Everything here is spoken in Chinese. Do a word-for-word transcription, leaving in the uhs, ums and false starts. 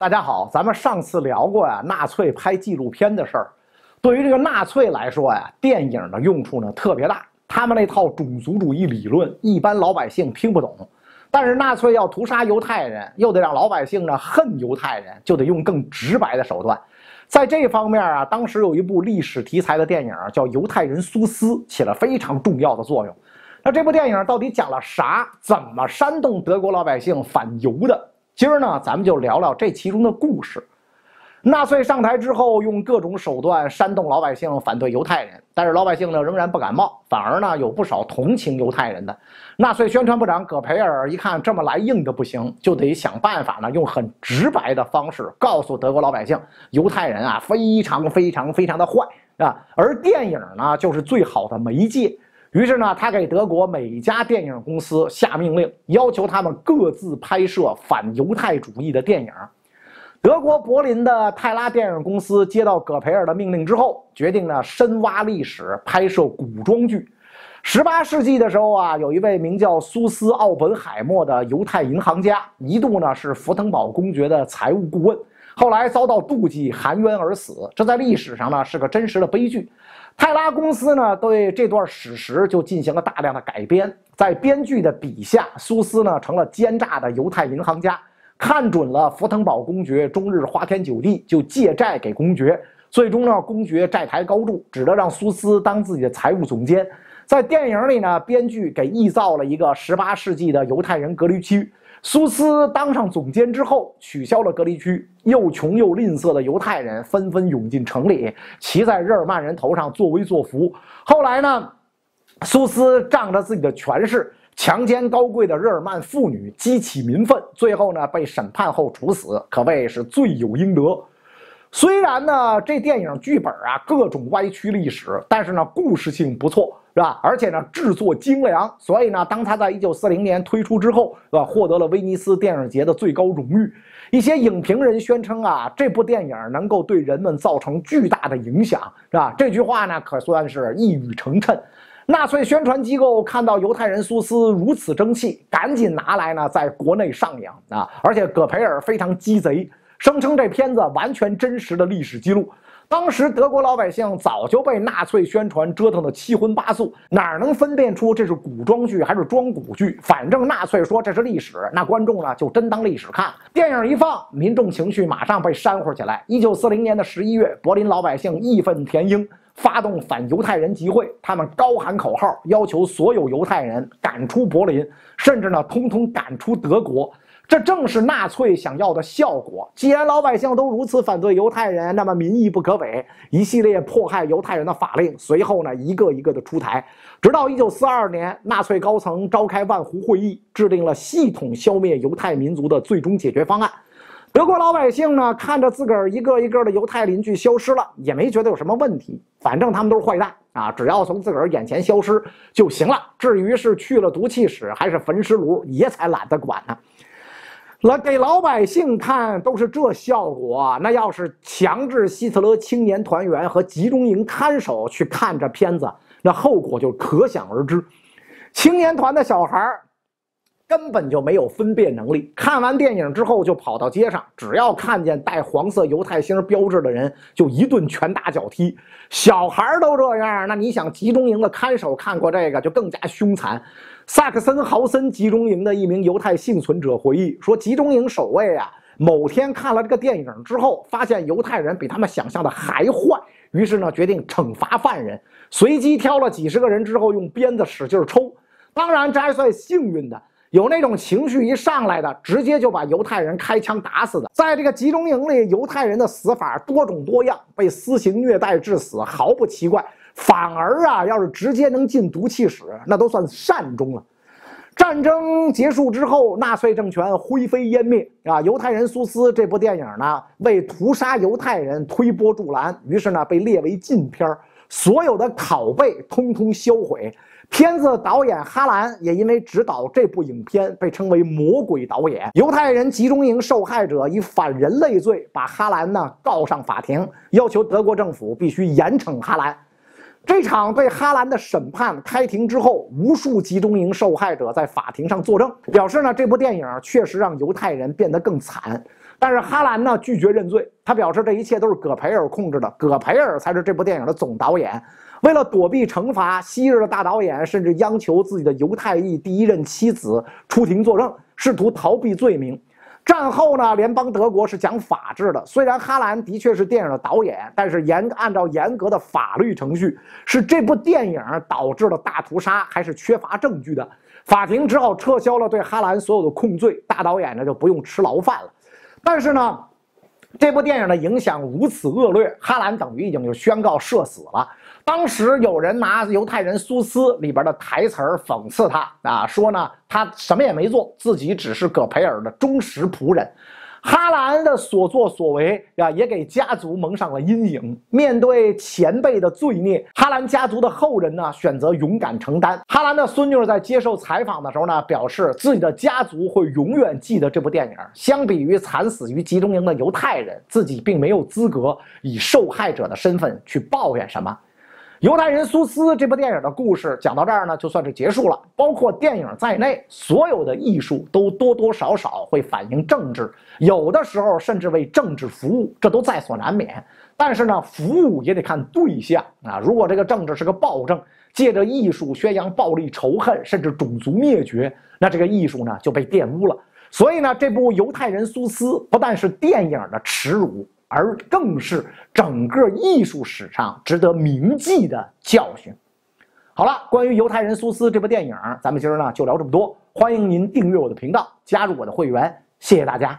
大家好，咱们上次聊过呀、啊，纳粹拍纪录片的事儿。对于这个纳粹来说呀、啊，电影的用处呢特别大。他们那套种族主义理论，一般老百姓听不懂。但是纳粹要屠杀犹太人，又得让老百姓呢恨犹太人，就得用更直白的手段。在这方面啊，当时有一部历史题材的电影叫《犹太人苏斯》，起了非常重要的作用。那这部电影到底讲了啥？怎么煽动德国老百姓反犹的？ 今儿呢，咱们就聊聊这其中的故事。纳粹上台之后，用各种手段煽动老百姓反对犹太人，但是老百姓呢仍然不感冒，反而呢有不少同情犹太人的。纳粹宣传部长葛培尔一看这么来硬的不行，就得想办法呢，用很直白的方式告诉德国老百姓，犹太人啊非常非常非常的坏啊。而电影呢就是最好的媒介。 于是呢，他给德国每一家电影公司下命令，要求他们各自拍摄反犹太主义的电影。德国柏林的泰拉电影公司接到葛培尔的命令之后，决定呢深挖历史，拍摄古装剧。十八世纪的时候啊，有一位名叫苏斯·奥本海默的犹太银行家，一度呢是福腾堡公爵的财务顾问，后来遭到妒忌，含冤而死。这在历史上呢是个真实的悲剧。 泰拉公司呢，对这段史实就进行了大量的改编。在编剧的笔下，苏斯呢成了奸诈的犹太银行家，看准了福腾堡公爵终日花天酒地，就借债给公爵。最终呢，公爵债台高筑，只得让苏斯当自己的财务总监。在电影里呢，编剧给臆造了一个十八世纪的犹太人隔离区。苏斯当上总监之后，取消了隔离区。 又穷又吝啬的犹太人纷纷涌进城里，骑在日耳曼人头上作威作福。后来呢，苏斯仗着自己的权势，强奸高贵的日耳曼妇女，激起民愤。最后呢，被审判后处死，可谓是罪有应得。虽然呢，这电影剧本啊各种歪曲历史，但是呢，故事性不错，是吧？而且呢，制作精良。所以呢，当他在一九四零年推出之后，是吧？获得了威尼斯电影节的最高荣誉。 一些影评人宣称啊，这部电影能够对人们造成巨大的影响，是吧？这句话呢，可算是一语成谶。纳粹宣传机构看到犹太人苏斯如此争气，赶紧拿来呢，在国内上映啊！而且葛培尔非常鸡贼，声称这片子完全真实的历史记录。当时德国老百姓早就被纳粹宣传折腾得七荤八素，哪能分辨出这是古装剧还是装古剧？反正纳粹说这是历史，那观众呢就真当历史看。电影一放，民众情绪马上被煽火起来。一九四零年的十一月，柏林老百姓义愤填膺，发动反犹太人集会，他们高喊口号，要求所有犹太人赶出柏林，甚至呢通通赶出德国。 这正是纳粹想要的效果。既然老百姓都如此反对犹太人，那么民意不可违。一系列迫害犹太人的法令随后呢一个一个的出台，直到一九四二年，纳粹高层召开万湖会议，制定了系统消灭犹太民族的最终解决方案。德国老百姓呢看着自个儿一个一个的犹太邻居消失了，也没觉得有什么问题，反正他们都是坏蛋啊，只要从自个儿眼前消失就行了。至于是去了毒气室还是焚尸炉，爷才懒得管呢。 来给老百姓看都是这效果，那要是强制希特勒青年团员和集中营看守去看这片子，那后果就可想而知。青年团的小孩根本就没有分辨能力，看完电影之后就跑到街上，只要看见带黄色犹太星标志的人，就一顿拳打脚踢。小孩都这样，那你想集中营的看守看过这个就更加凶残。 萨克森豪森集中营的一名犹太幸存者回忆说，集中营守卫啊，某天看了这个电影之后，发现犹太人比他们想象的还坏，于是呢决定惩罚犯人，随机挑了几十个人之后，用鞭子使劲抽。当然，这还算幸运的，有那种情绪一上来的，直接就把犹太人开枪打死的。在这个集中营里，犹太人的死法多种多样，被私刑虐待致死毫不奇怪。 反而啊，要是直接能进毒气室，那都算善终了。战争结束之后，纳粹政权灰飞烟灭啊。犹太人苏斯这部电影呢，为屠杀犹太人推波助澜，于是呢被列为禁片，所有的拷贝通通销毁。片子导演哈兰也因为执导这部影片被称为“魔鬼导演”。犹太人集中营受害者以反人类罪把哈兰呢告上法庭，要求德国政府必须严惩哈兰。 这场对哈兰的审判开庭之后，无数集中营受害者在法庭上作证，表示呢，这部电影确实让犹太人变得更惨。但是哈兰呢拒绝认罪，他表示这一切都是葛培尔控制的，葛培尔才是这部电影的总导演。为了躲避惩罚，昔日的大导演甚至央求自己的犹太裔第一任妻子出庭作证，试图逃避罪名。 战后呢，联邦德国是讲法治的。虽然哈兰的确是电影的导演，但是严按照严格的法律程序，是这部电影导致了大屠杀，还是缺乏证据的。法庭只好撤销了对哈兰所有的控罪，大导演呢就不用吃牢饭了。但是呢，这部电影的影响如此恶劣，哈兰等于已经就宣告社死了。当时有人拿《犹太人苏斯》里边的台词儿讽刺他啊，说呢。 他什么也没做，自己只是葛培尔的忠实仆人。哈兰的所作所为啊，也给家族蒙上了阴影。面对前辈的罪孽，哈兰家族的后人呢，选择勇敢承担。哈兰的孙女在接受采访的时候呢，表示自己的家族会永远记得这部电影。相比于惨死于集中营的犹太人，自己并没有资格以受害者的身份去抱怨什么。 犹太人苏斯这部电影的故事讲到这儿呢，就算是结束了。包括电影在内，所有的艺术都多多少少会反映政治，有的时候甚至为政治服务，这都在所难免。但是呢，服务也得看对象啊。如果这个政治是个暴政，借着艺术宣扬暴力、仇恨，甚至种族灭绝，那这个艺术呢就被玷污了。所以呢，这部《犹太人苏斯》不但是电影的耻辱。 而更是整个艺术史上值得铭记的教训。好了，关于《犹太人苏斯》这部电影，咱们今儿呢就聊这么多。欢迎您订阅我的频道，加入我的会员，谢谢大家。